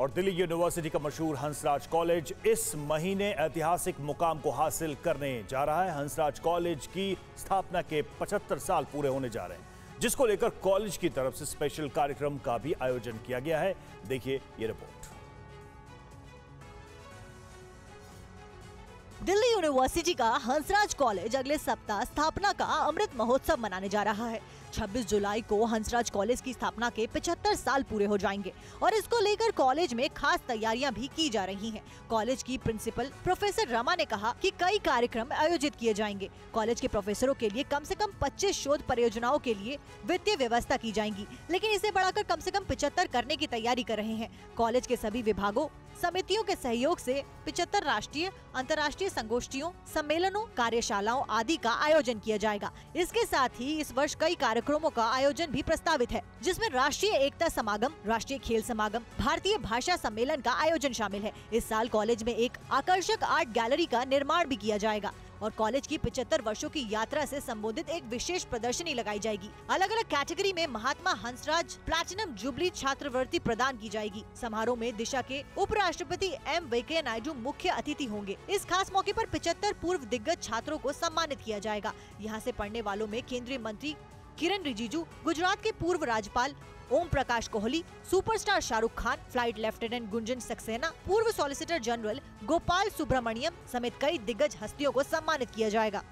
और दिल्ली यूनिवर्सिटी का मशहूर हंसराज कॉलेज इस महीने ऐतिहासिक मुकाम को हासिल करने जा रहा है। हंसराज कॉलेज की स्थापना के 75 साल पूरे होने जा रहे हैं, जिसको लेकर कॉलेज की तरफ से स्पेशल कार्यक्रम का भी आयोजन किया गया है। देखिए ये रिपोर्ट। दिल्ली यूनिवर्सिटी का हंसराज कॉलेज अगले सप्ताह स्थापना का अमृत महोत्सव मनाने जा रहा है। 26 जुलाई को हंसराज कॉलेज की स्थापना के 75 साल पूरे हो जाएंगे और इसको लेकर कॉलेज में खास तैयारियां भी की जा रही हैं। कॉलेज की प्रिंसिपल प्रोफेसर रमा ने कहा कि कई कार्यक्रम आयोजित किए जाएंगे। कॉलेज के प्रोफेसरों के लिए कम से कम 25 शोध परियोजनाओं के लिए वित्तीय व्यवस्था की जाएगी, लेकिन इसे बढ़ाकर कम से कम 75 करने की तैयारी कर रहे हैं। कॉलेज के सभी विभागों समितियों के सहयोग से 75 राष्ट्रीय अंतर्राष्ट्रीय संगोष्ठियों, सम्मेलनों, कार्यशालाओं आदि का आयोजन किया जाएगा। इसके साथ ही इस वर्ष कई कार्यक्रमों का आयोजन भी प्रस्तावित है, जिसमें राष्ट्रीय एकता समागम, राष्ट्रीय खेल समागम, भारतीय भाषा सम्मेलन का आयोजन शामिल है। इस साल कॉलेज में एक आकर्षक आर्ट गैलरी का निर्माण भी किया जाएगा और कॉलेज की 75 वर्षों की यात्रा से संबोधित एक विशेष प्रदर्शनी लगाई जाएगी। अलग अलग कैटेगरी में महात्मा हंसराज प्लैटिनम जुबली छात्रवृत्ति प्रदान की जाएगी। समारोह में दिशा के उपराष्ट्रपति एम वेंकैया नायडू मुख्य अतिथि होंगे। इस खास मौके पर 75 पूर्व दिग्गज छात्रों को सम्मानित किया जाएगा। यहाँ से पढ़ने वालों में केंद्रीय मंत्री किरण रिजिजू, गुजरात के पूर्व राज्यपाल Om Prakash Kohli, superstar Shahrukh Khan, flight lieutenant Gunjan Saxena, पूर्व सॉलिसिटर जनरल गोपाल सुब्रह्मण्यम समेत कई दिग्गज हस्तियों को सम्मानित किया जाएगा।